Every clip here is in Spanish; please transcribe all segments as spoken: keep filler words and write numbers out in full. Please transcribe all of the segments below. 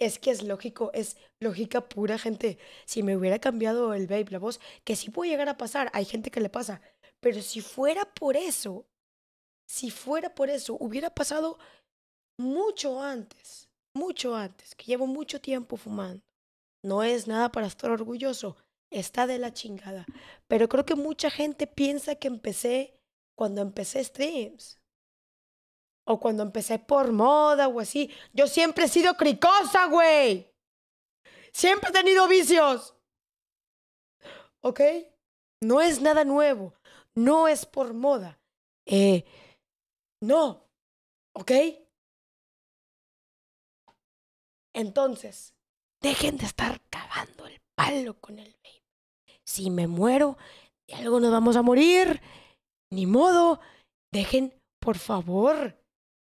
Es que es lógico, es lógica pura, gente. Si me hubiera cambiado el vape, la voz, que sí puede llegar a pasar, hay gente que le pasa, pero si fuera por eso, si fuera por eso, hubiera pasado mucho antes, mucho antes, que llevo mucho tiempo fumando. No es nada para estar orgulloso, está de la chingada. Pero creo que mucha gente piensa que empecé cuando empecé streams. O cuando empecé por moda o así. Yo siempre he sido cricosa, güey. Siempre he tenido vicios. ¿Ok? No es nada nuevo. No es por moda. Eh, no. ¿Ok? Entonces, dejen de estar cavando el palo con el baby. Si me muero, de algo nos vamos a morir. Ni modo. Dejen, por favor...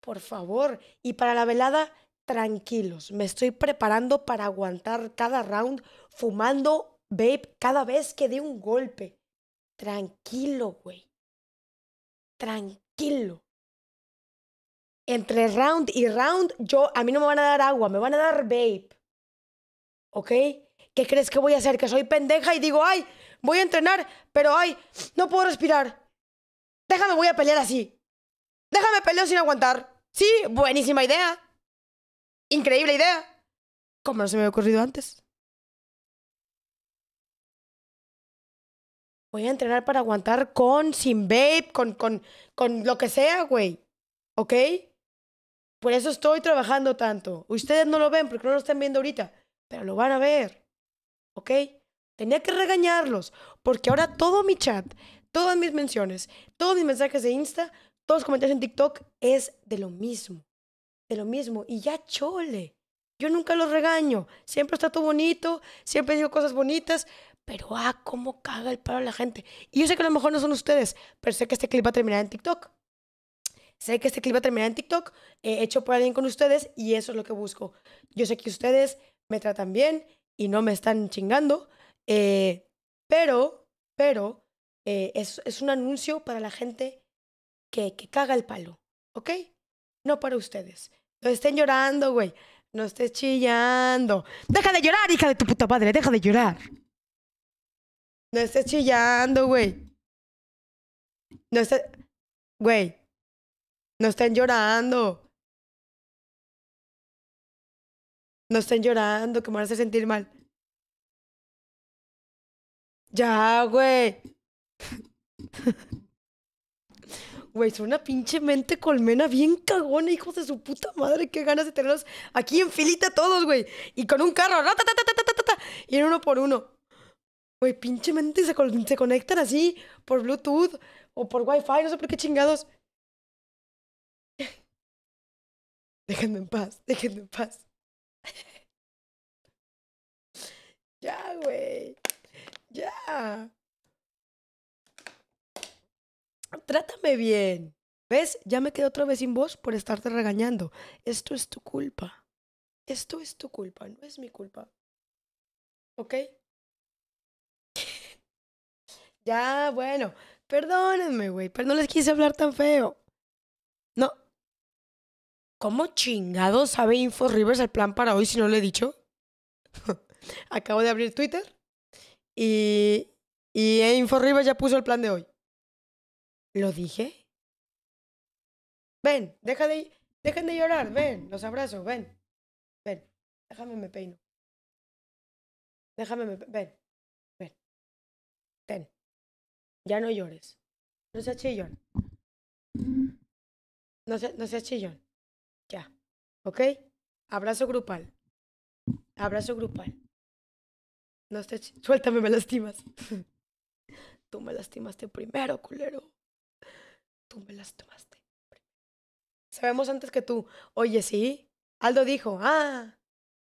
Por favor, y para la velada, tranquilos. Me estoy preparando para aguantar cada round, fumando vape cada vez que dé un golpe. Tranquilo, güey. Tranquilo. Entre round y round, yo, a mí no me van a dar agua, me van a dar vape. ¿Ok? ¿Qué crees que voy a hacer? Que soy pendeja y digo, ay, voy a entrenar, pero ay, no puedo respirar. Déjame, voy a pelear así. Déjame pelear sin aguantar. Sí, buenísima idea. Increíble idea. Como no se me había ocurrido antes. Voy a entrenar para aguantar con, sin vape, con, con, con lo que sea, güey. ¿Ok? Por eso estoy trabajando tanto. Ustedes no lo ven porque no lo están viendo ahorita. Pero lo van a ver. ¿Ok? Tenía que regañarlos. Porque ahora todo mi chat, todas mis menciones, todos mis mensajes de Insta... Todos los comentarios en TikTok es de lo mismo. De lo mismo. Y ya chole. Yo nunca los regaño. Siempre está todo bonito. Siempre digo cosas bonitas. Pero, ah, cómo caga el palo la gente. Y yo sé que a lo mejor no son ustedes. Pero sé que este clip va a terminar en TikTok. Sé que este clip va a terminar en TikTok. Eh, hecho por alguien con ustedes. Y eso es lo que busco. Yo sé que ustedes me tratan bien. Y no me están chingando. Eh, pero, pero, eh, es, es un anuncio para la gente... Que, que caga el palo, ¿ok? No para ustedes. No estén llorando, güey. No estés chillando. ¡Deja de llorar, hija de tu puta madre! ¡Deja de llorar! No estés chillando, güey. No estés... Güey. No estén llorando. No estén llorando, que me van a hacer sentir mal. Ya, güey. Güey, son una pinche mente colmena bien cagona, hijos de su puta madre. Qué ganas de tenerlos aquí en filita todos, güey. Y con un carro. Y en uno por uno. Güey, pinche mente se, se conectan así por Bluetooth o por Wi-Fi. No sé por qué chingados. Déjenme en paz, déjenme en paz. Ya, güey. Ya. Trátame bien. ¿Ves? Ya me quedé otra vez sin voz por estarte regañando. Esto es tu culpa. Esto es tu culpa, no es mi culpa. ¿Ok? Ya, bueno. Perdónenme, güey. Pero no les quise hablar tan feo. No. ¿Cómo chingado sabe Info Rivers el plan para hoy si no lo he dicho? Acabo de abrir Twitter. Y, y Info Rivers ya puso el plan de hoy. ¿Lo dije? Ven, deja de, dejen de llorar, ven, los abrazo, ven. Ven, déjame me peino. Déjame me peino, ven, ven. Ven, ya no llores. No seas chillón. No, se, no seas chillón. Ya, ¿ok? Abrazo grupal. Abrazo grupal. No estés... Suéltame, me lastimas. Tú me lastimaste primero, culero. Tú me las tomaste. Sabemos antes que tú. Oye, sí. Aldo dijo, ah,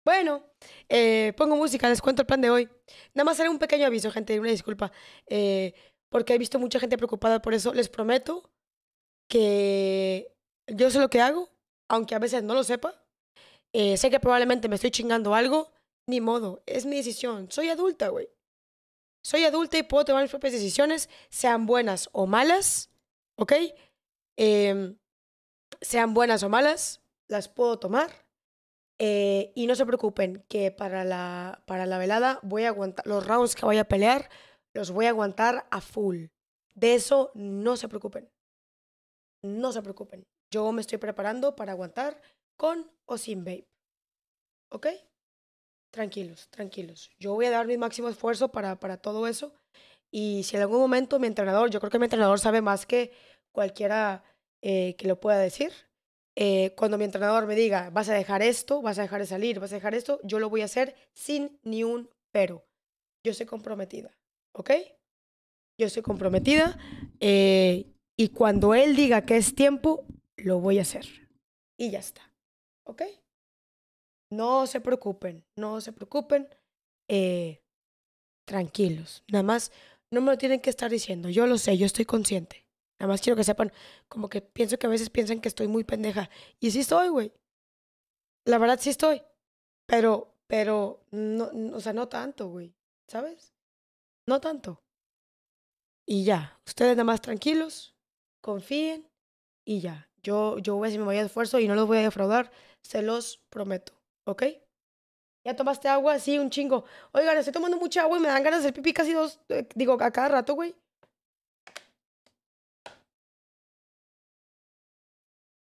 bueno, eh, pongo música, les cuento el plan de hoy. Nada más era un pequeño aviso, gente, una disculpa. Eh, porque he visto mucha gente preocupada por eso. Les prometo que yo sé lo que hago, aunque a veces no lo sepa. Eh, sé que probablemente me estoy chingando algo. Ni modo, es mi decisión. Soy adulta, güey. Soy adulta y puedo tomar mis propias decisiones, sean buenas o malas. ¿Ok? Eh, sean buenas o malas, las puedo tomar. Eh, y no se preocupen, que para la, para la velada voy a aguantar los rounds que voy a pelear, los voy a aguantar a full. De eso no se preocupen. No se preocupen. Yo me estoy preparando para aguantar con o sin vape. ¿Ok? Tranquilos, tranquilos. Yo voy a dar mi máximo esfuerzo para, para todo eso. Y si en algún momento mi entrenador, yo creo que mi entrenador sabe más que cualquiera eh, que lo pueda decir. Eh, cuando mi entrenador me diga, vas a dejar esto, vas a dejar de salir, vas a dejar esto, yo lo voy a hacer sin ni un pero. Yo estoy comprometida, ¿ok? Yo estoy comprometida eh, y cuando él diga que es tiempo, lo voy a hacer. Y ya está, ¿ok? No se preocupen, no se preocupen, eh, tranquilos. Nada más, no me lo tienen que estar diciendo, yo lo sé, yo estoy consciente. Nada más quiero que sepan, como que pienso que a veces piensan que estoy muy pendeja. Y sí estoy, güey. La verdad sí estoy. Pero, pero, no, no, o sea, no tanto, güey. ¿Sabes? No tanto. Y ya. Ustedes nada más tranquilos, confíen y ya. Yo, yo voy a hacer mi mayor esfuerzo y no los voy a defraudar. Se los prometo. ¿Ok? ¿Ya tomaste agua? Sí, un chingo. Oigan, estoy tomando mucha agua y me dan ganas de hacer pipí casi dos, eh, digo, a cada rato, güey.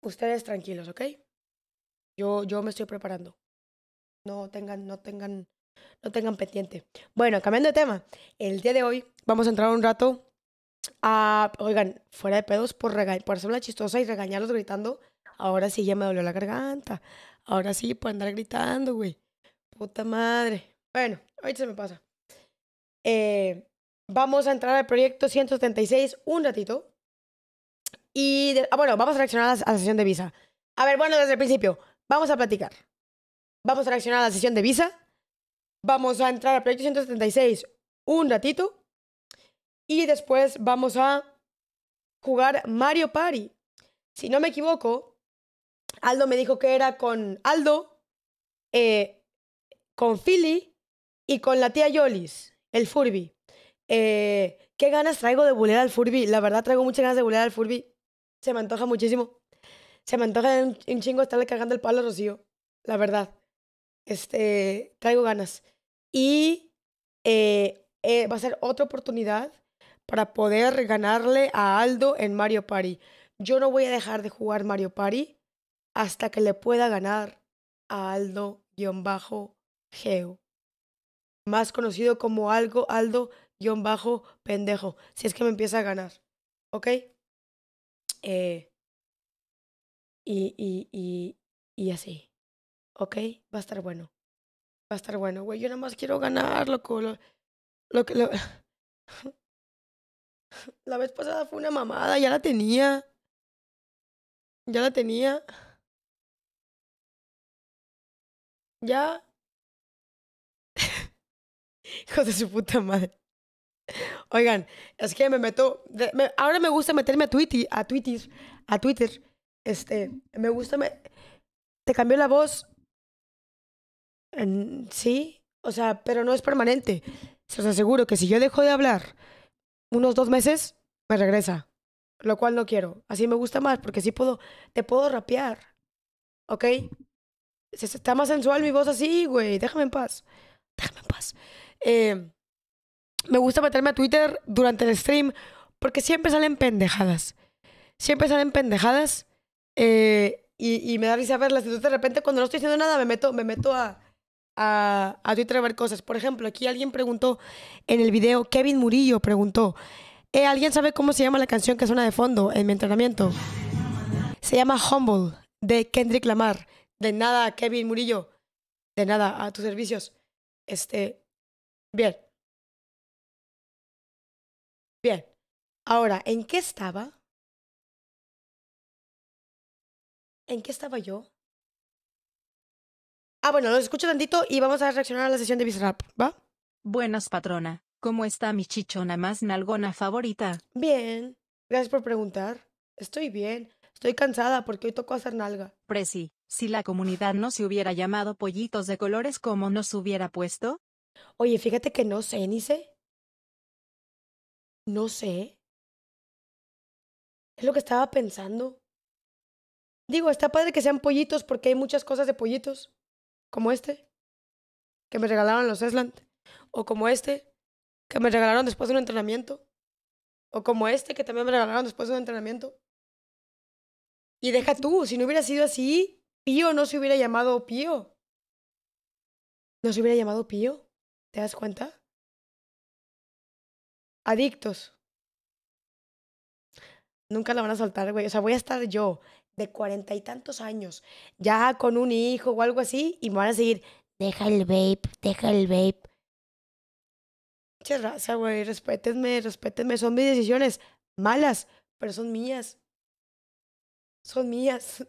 Ustedes tranquilos, ¿ok? Yo, yo me estoy preparando. No tengan, no tengan, no tengan pendiente. Bueno, cambiando de tema. El día de hoy vamos a entrar un rato a... Oigan, fuera de pedos por, por hacer una chistosa y regañarlos gritando. Ahora sí ya me dolió la garganta. Ahora sí por andar gritando, güey. Puta madre. Bueno, ahorita se me pasa. Eh, vamos a entrar al proyecto ciento setenta y seis un ratito. Y, de, ah, bueno, vamos a reaccionar a la, a la sesión de visa. A ver, bueno, desde el principio, vamos a platicar. Vamos a reaccionar a la sesión de visa. Vamos a entrar al proyecto ciento setenta y seis un ratito. Y después vamos a jugar Mario Party. Si no me equivoco, Aldo me dijo que era con Aldo, eh, con Philly y con la tía Yolis, el Furby. Eh, ¿Qué ganas traigo de bulear al Furby? La verdad, traigo muchas ganas de bulear al Furby. Se me antoja muchísimo. Se me antoja un, un chingo estarle cagando el palo a Rocío. La verdad. Este, traigo ganas. Y eh, eh, va a ser otra oportunidad para poder ganarle a Aldo en Mario Party. Yo no voy a dejar de jugar Mario Party hasta que le pueda ganar a Aldo-Geo. Más conocido como algo Aldo-Pendejo. Si es que me empieza a ganar. ¿Ok? Eh, y, y, y, y así. ¿Ok? Va a estar bueno. Va a estar bueno, güey. Yo nada más quiero ganar, loco. Lo, lo, lo, la vez pasada fue una mamada. Ya la tenía. Ya la tenía. Ya. Hijo de su puta madre. Oigan, es que me meto... De, me, ahora me gusta meterme a Twitter, a Twitter, a Twitter. Este, me gusta... Me, te cambió la voz. En, sí, o sea, pero no es permanente. Se os aseguro que si yo dejo de hablar unos dos meses, me regresa. Lo cual no quiero. Así me gusta más, porque sí puedo... Te puedo rapear. ¿Ok? Se, se, está más sensual mi voz así, güey. Déjame en paz. Déjame en paz. Eh... Me gusta meterme a Twitter durante el stream porque siempre salen pendejadas. Siempre salen pendejadas eh, y, y me da risa verlas. Entonces de repente cuando no estoy haciendo nada me meto, me meto a, a, a Twitter a ver cosas. Por ejemplo, aquí alguien preguntó en el video, Kevin Murillo preguntó, ¿eh, ¿alguien sabe cómo se llama la canción que suena de fondo en mi entrenamiento? Se llama Humble de Kendrick Lamar. De nada, Kevin Murillo. De nada, a tus servicios. Este, bien. Bien, ahora, ¿en qué estaba? ¿En qué estaba yo? Ah, bueno, los escucho tantito y vamos a reaccionar a la sesión de Bizarrap, ¿va? Buenas, patrona. ¿Cómo está mi chichona más nalgona favorita? Bien, gracias por preguntar. Estoy bien, estoy cansada porque hoy tocó hacer nalga. Preci, si la comunidad no se hubiera llamado pollitos de colores, ¿cómo nos hubiera puesto? Oye, fíjate que no sé, ni sé. No sé. Es lo que estaba pensando. Digo, está padre que sean pollitos porque hay muchas cosas de pollitos. como este, que me regalaron los Esland, o como este, que me regalaron después de un entrenamiento, o como este, que también me regalaron después de un entrenamiento. Y deja tú, si no hubiera sido así, Pío no se hubiera llamado Pío. No se hubiera llamado Pío, ¿te das cuenta? Adictos. Nunca la van a soltar, güey. O sea, voy a estar yo de cuarenta y tantos años, ya con un hijo o algo así, y me van a seguir, deja el vape, deja el vape. Che raza, güey, respétenme, respétenme. Son mis decisiones malas, pero son mías. Son mías.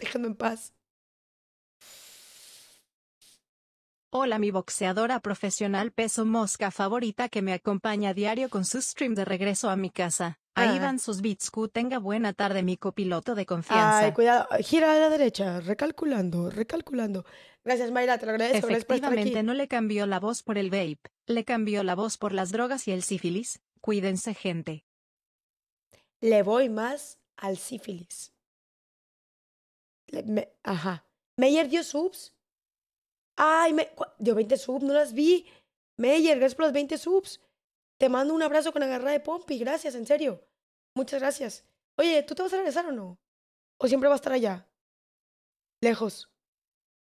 Déjenme en paz. Hola, mi boxeadora profesional peso mosca favorita que me acompaña a diario con su stream de regreso a mi casa. Ahí ah. van sus beats. Q, tenga buena tarde, mi copiloto de confianza. Ay, cuidado. Gira a la derecha. Recalculando, recalculando. Gracias, Mayra. Te lo agradezco. Efectivamente, no le cambió la voz por el vape. Le cambió la voz por las drogas y el sífilis. Cuídense, gente. Le voy más al sífilis. Le, me, ajá. Meyer dio subs. Ay, me, dio veinte subs. No las vi. Meyer, gracias por los veinte subs. Te mando un abrazo con agarrada de pompi. Gracias, en serio. Muchas gracias. Oye, ¿tú te vas a regresar o no? ¿O siempre vas a estar allá? Lejos.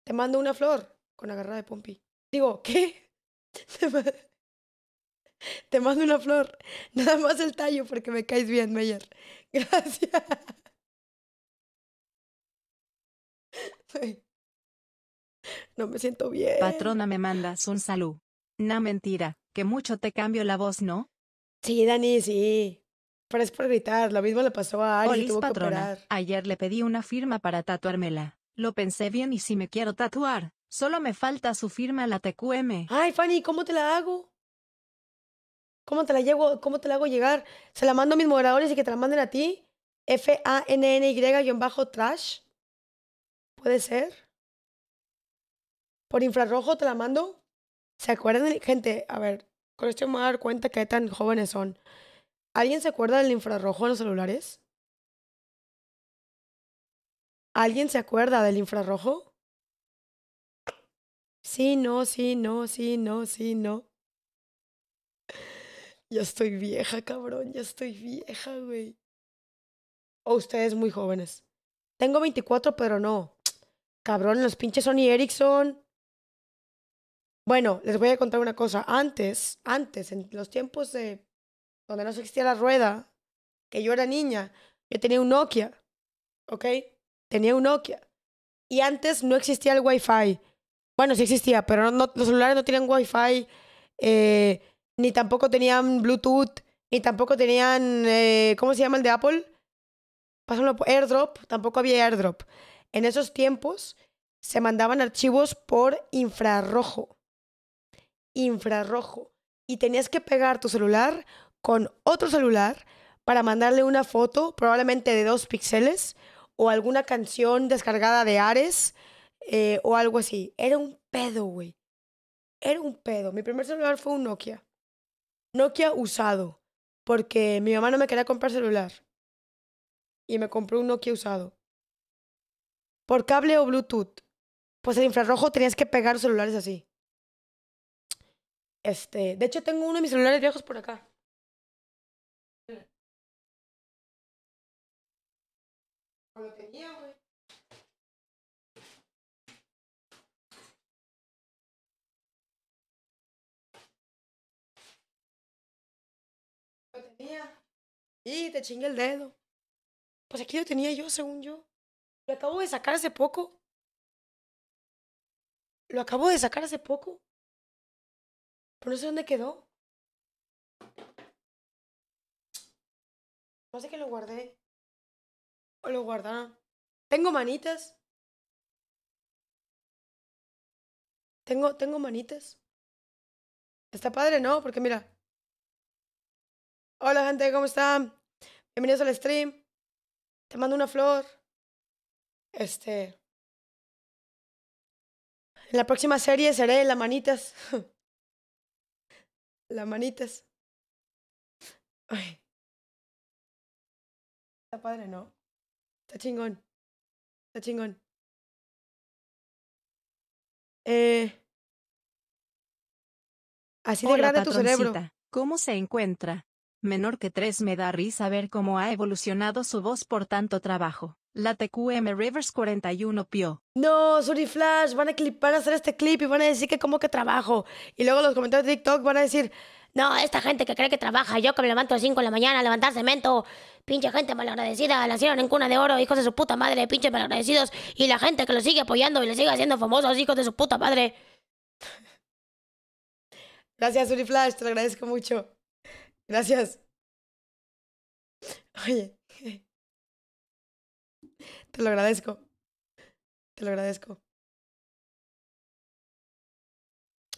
Te mando una flor con agarrada de pompi. Digo, ¿qué? Te mando una flor. Nada más el tallo porque me caes bien, Meyer. Gracias. No me siento bien. Patrona, me mandas un saludo. No, mentira. Que mucho te cambio la voz, ¿no? Sí, Dani, sí. Pero es por gritar. Lo mismo le pasó a Ares, tuvo que operar. Ayer le pedí una firma para tatuármela. Lo pensé bien y si me quiero tatuar, solo me falta su firma a la T Q M. Ay, Fanny, ¿cómo te la hago? ¿Cómo te la llevo? ¿Cómo te la hago llegar? ¿Se la mando a mis moderadores y que te la manden a ti? F A N N Y-trash. ¿Puede ser? ¿Por infrarrojo te la mando? ¿Se acuerdan? Gente, a ver, con esto me voy a dar cuenta que tan jóvenes son. ¿Alguien se acuerda del infrarrojo en los celulares? ¿Alguien se acuerda del infrarrojo? Sí, no, sí, no, sí, no, sí, no. Ya estoy vieja, cabrón, ya estoy vieja, güey. O ustedes muy jóvenes. Tengo veinticuatro, pero no. Cabrón, los pinches Sony Ericsson. Bueno, les voy a contar una cosa. Antes, antes, en los tiempos de donde no existía la rueda, que yo era niña, yo tenía un Nokia, ¿ok? Tenía un Nokia. Y antes no existía el Wi-Fi. Bueno, sí existía, pero no, no, los celulares no tenían Wi-Fi, eh, ni tampoco tenían Bluetooth, ni tampoco tenían, eh, ¿cómo se llama el de Apple? Pásenlo por AirDrop, tampoco había AirDrop. En esos tiempos se mandaban archivos por infrarrojo. Infrarrojo. Y tenías que pegar tu celular con otro celular para mandarle una foto, probablemente de dos píxeles, o alguna canción descargada de Ares, eh, o algo así. Era un pedo, güey. Era un pedo. Mi primer celular fue un Nokia. Nokia usado. Porque mi mamá no me quería comprar celular. Y me compró un Nokia usado. Por cable o Bluetooth. Pues el infrarrojo tenías que pegar celulares así. Este, de hecho, tengo uno de mis celulares viejos por acá. Lo tenía, güey. Lo tenía. Y te chingué el dedo. Pues aquí lo tenía yo, según yo. Lo acabo de sacar hace poco. Lo acabo de sacar hace poco. Pero no sé dónde quedó. No sé que lo guardé. O lo guardaron. Tengo manitas. Tengo, tengo manitas. Está padre, ¿no? Porque mira. Hola, gente, ¿cómo están? Bienvenidos al stream. Te mando una flor. Este. En la próxima serie seré las manitas. Las manitas. Ay. Está padre, ¿no? Está chingón. Está chingón. Eh, así de Hola, grande tu cerebro. ¿Cómo se encuentra? Menor que tres me da risa ver cómo ha evolucionado su voz por tanto trabajo. La T Q M Rivers cuarenta y uno pio. No, Suriflash, van a clipar, a hacer este clip y van a decir que como que trabajo. Y luego los comentarios de TikTok van a decir, no, esta gente que cree que trabaja, yo que me levanto a las cinco de la mañana a levantar cemento. Pinche gente malagradecida, la hicieron en cuna de oro, hijos de su puta madre, pinches malagradecidos. Y la gente que los sigue apoyando y les sigue haciendo famosos, hijos de su puta madre. Gracias, Suriflash, te lo agradezco mucho. Gracias. Oye, te lo agradezco. Te lo agradezco.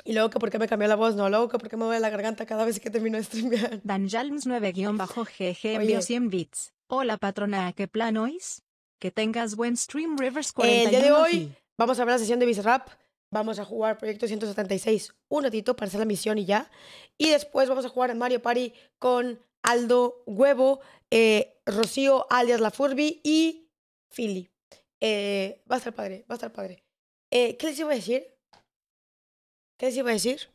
Y luego que por qué me cambió la voz, no, luego que por qué me duele la garganta cada vez que termino de streamear. Danjalms nueve guión bajo G G envió cien bits. Hola patrona, ¿a qué plan oís? Que tengas buen stream, Rivers cuarenta y uno. El día de hoy vamos a ver la sesión de Bizarrap. Vamos a jugar Proyecto ciento setenta y seis un ratito para hacer la misión y ya. Y después vamos a jugar Mario Party con Aldo Huevo, eh, Rocío alias La Furby y Philly. Eh, va a estar padre, va a estar padre. Eh, ¿Qué les iba a decir? ¿Qué les iba a decir?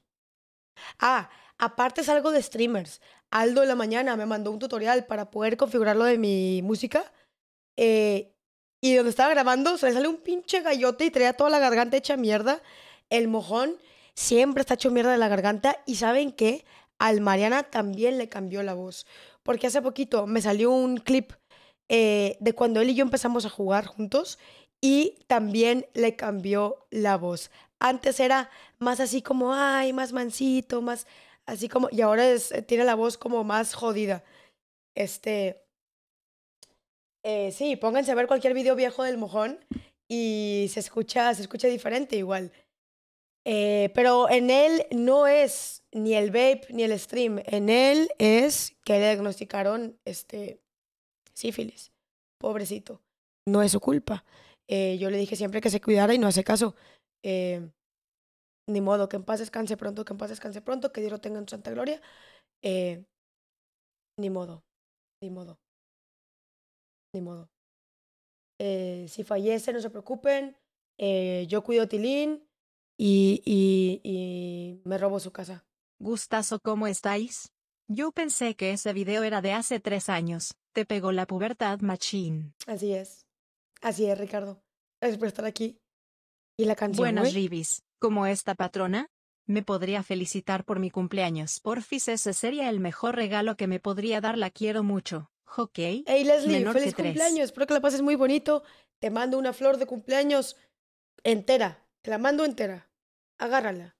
Ah, aparte es algo de streamers. Aldo en la mañana me mandó un tutorial para poder configurar lo de mi música. Eh... Y donde estaba grabando, se le sale un pinche gallote y traía toda la garganta hecha mierda. El mojón siempre está hecho mierda de la garganta. Y ¿saben qué? Al Mariana también le cambió la voz. Porque hace poquito me salió un clip eh, de cuando él y yo empezamos a jugar juntos. Y también le cambió la voz. Antes era más así como, ay, más mansito, más así como... Y ahora es, tiene la voz como más jodida. Este... Eh, sí, pónganse a ver cualquier video viejo del mojón y se escucha, se escucha diferente igual. Eh, pero en él no es ni el vape ni el stream. En él es que le diagnosticaron este, sífilis. Pobrecito. No es su culpa. Eh, yo le dije siempre que se cuidara y no hace caso. Eh, ni modo, que en paz descanse pronto, que en paz descanse pronto, que Dios lo tenga en santa gloria. Eh, ni modo, ni modo. Ni modo. Eh, si fallece, no se preocupen. Eh, yo cuido a Tilín y, y, y me robo su casa. Gustazo, ¿cómo estáis? Yo pensé que ese video era de hace tres años. Te pegó la pubertad, machín. Así es. Así es, Ricardo. Gracias por estar aquí. Y la canción. Buenas, Rivis. ¿Cómo está, patrona? Me podría felicitar por mi cumpleaños. Porfis, ese sería el mejor regalo que me podría dar. La quiero mucho. Ok. Hey Leslie, menor feliz cumpleaños. Tres. Espero que la pases muy bonito. Te mando una flor de cumpleaños entera. Te la mando entera. Agárrala.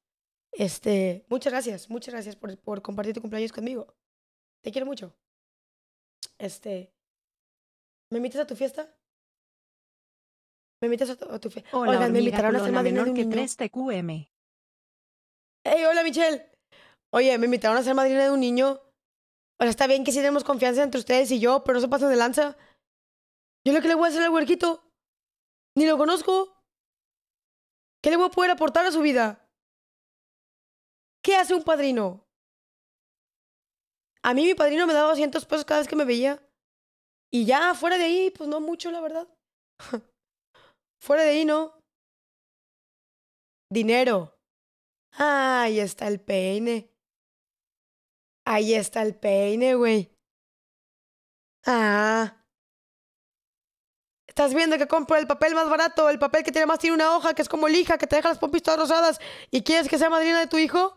Este, muchas gracias. Muchas gracias por, por compartir tu cumpleaños conmigo. Te quiero mucho. Este, ¿me invitas a tu fiesta? ¿Me invitas a tu, a tu fiesta? Hola, Oigan, me invitaron a hacer más menor que tres T Q M. Hey, hola Michelle. Oye, me invitaron a ser madrina de un niño. Ahora está bien que sí tenemos confianza entre ustedes y yo, pero no se pasen de lanza. Yo lo que le voy a hacer al huerquito. Ni lo conozco. ¿Qué le voy a poder aportar a su vida? ¿Qué hace un padrino? A mí mi padrino me daba doscientos pesos cada vez que me veía. Y ya, fuera de ahí, pues no mucho, la verdad. Fuera de ahí, no. Dinero. Ah, ahí está el peine. Ahí está el peine, güey. Ah. Estás viendo que compro el papel más barato, el papel que tiene más tiene una hoja, que es como lija, que te deja las pompis todas rosadas. ¿Y quieres que sea madrina de tu hijo?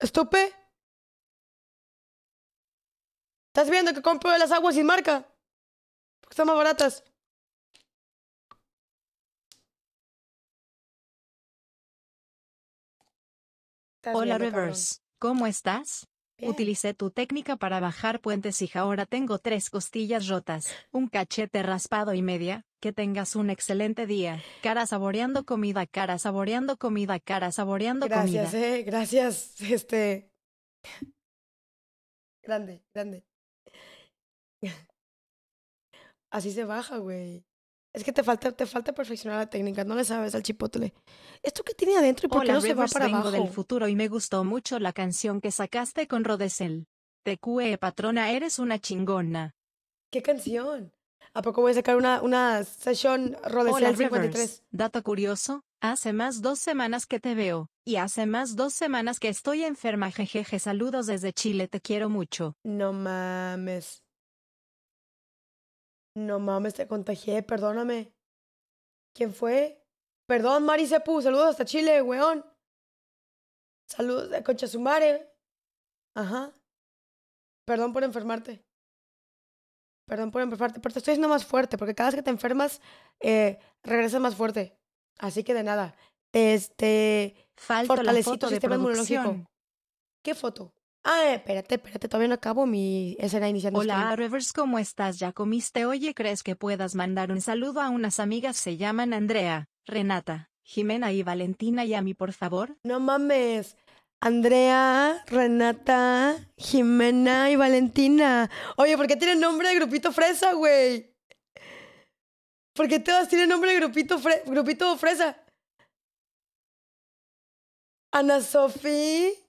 ¿Estupe? ¿Estás viendo que compro las aguas sin marca? Porque están más baratas. Hola Rivers, ¿cómo estás? Bien. Utilicé tu técnica para bajar puentes y ahora tengo tres costillas rotas, un cachete raspado y media. Que tengas un excelente día. Cara saboreando comida, cara saboreando comida, cara saboreando gracias, comida. Eh, gracias, este... Grande, grande. Así se baja, güey. Es que te falta, te falta perfeccionar la técnica, no le sabes al chipotle. ¿Esto qué tiene adentro y por Hola, qué no Rivers, se va para vengo abajo? Del futuro y me gustó mucho la canción que sacaste con Rodesel. T Q E patrona, eres una chingona. ¿Qué canción? ¿A poco voy a sacar una, una sesión Rodesel cincuenta y tres? Dato curioso, hace más dos semanas que te veo, y hace más dos semanas que estoy enferma, jejeje, saludos desde Chile, te quiero mucho. No mames. No mames, te contagié, perdóname. ¿Quién fue? Perdón, Mari Sepu, saludos hasta Chile, weón. Saludos de Conchasumare. Ajá. Perdón por enfermarte. Perdón por enfermarte, pero te estoy diciendo más fuerte, porque cada vez que te enfermas, eh, regresas más fuerte. Así que de nada. Este. Falta fortalecí la foto tu sistema de inmunológico. ¿Qué foto? Ah, espérate, espérate, todavía no acabo mi escena iniciando. Hola, Rivers, ¿cómo estás? ¿Ya comiste? Oye, ¿crees que puedas mandar un saludo a unas amigas? Se llaman Andrea, Renata, Jimena y Valentina, y a mí, por favor. No mames. Andrea, Renata, Jimena y Valentina. Oye, ¿por qué tienen nombre de grupito fresa, güey? ¿Por qué todas tienen nombre de grupito, fre grupito fresa? Ana Sofía.